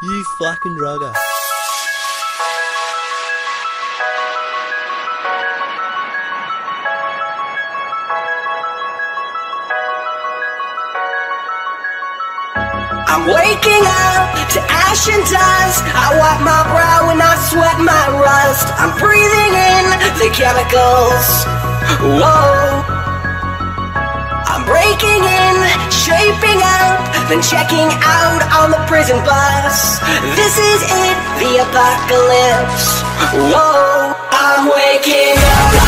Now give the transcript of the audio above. You fucking drugger. I'm waking up to ash and dust. I wipe my brow and I sweat my rust. I'm breathing in the chemicals. Whoa. I'm breaking in, shaping up, then checking out on the prison bus. This is it, the apocalypse. Whoa. I'm waking up.